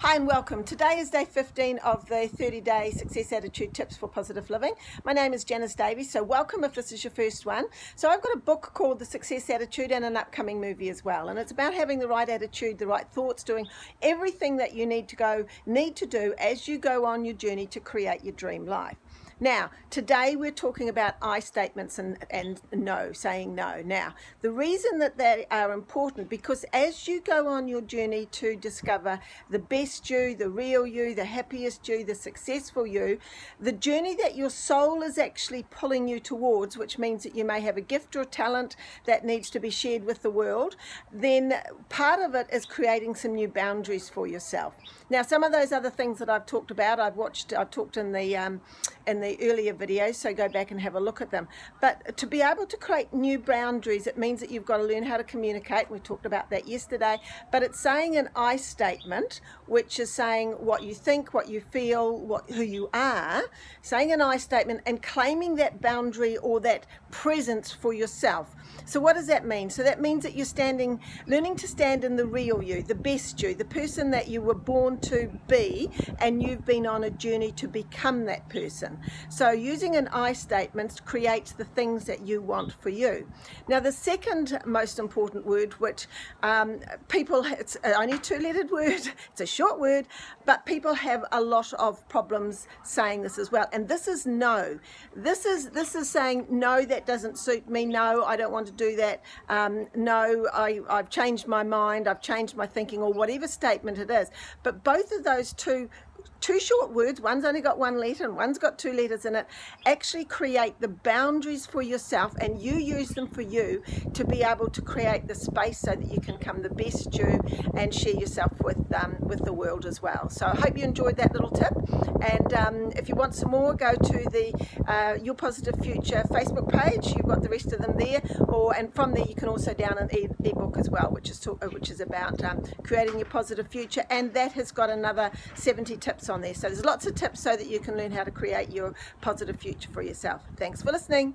Hi and welcome. Today is day 15 of the 30-day Success Attitude Tips for Positive Living. My name is Janice Davies, so welcome if this is your first one. So I've got a book called The Success Attitude and an upcoming movie as well. And it's about having the right attitude, the right thoughts, doing everything that you need to do as you go on your journey to create your dream life. Now, today we're talking about I statements and no, saying no. Now, the reason that they are important, because as you go on your journey to discover the best you, the real you, the happiest you, the successful you, the journey that your soul is actually pulling you towards, which means that you may have a gift or talent that needs to be shared with the world, then part of it is creating some new boundaries for yourself. Now, some of those other things that I've talked about, I've talked in the earlier videos, so go back and have a look at them. But to be able to create new boundaries, it means that you've got to learn how to communicate. We talked about that yesterday, but it's saying an I statement, which is saying what you think, what you feel, who you are, saying an I statement and claiming that boundary or that presence for yourself. So what does that mean? So that means that you're learning to stand in the real you, the best you, the person that you were born to be, and you've been on a journey to become that person. So using an I statement creates the things that you want for you. Now the second most important word, which it's only a two-lettered word, it's a short word, but people have a lot of problems saying this as well. And this is no. This is saying no, that doesn't suit me. No, I don't want to do that. No, I've changed my mind. I've changed my thinking, or whatever statement it is. But both of those two short words, one's only got one letter and one's got two letters in it, actually create the boundaries for yourself, and you use them for you to be able to create the space so that you can become the best you and share yourself with the world as well. So I hope you enjoyed that little tip, and if you want some more, go to the Your Positive Future Facebook page. You've got the rest of them there, and from there you can also download an ebook as well, which is about creating your positive future, and that has got another 70 tips on there. So there's lots of tips so that you can learn how to create your positive future for yourself. Thanks for listening.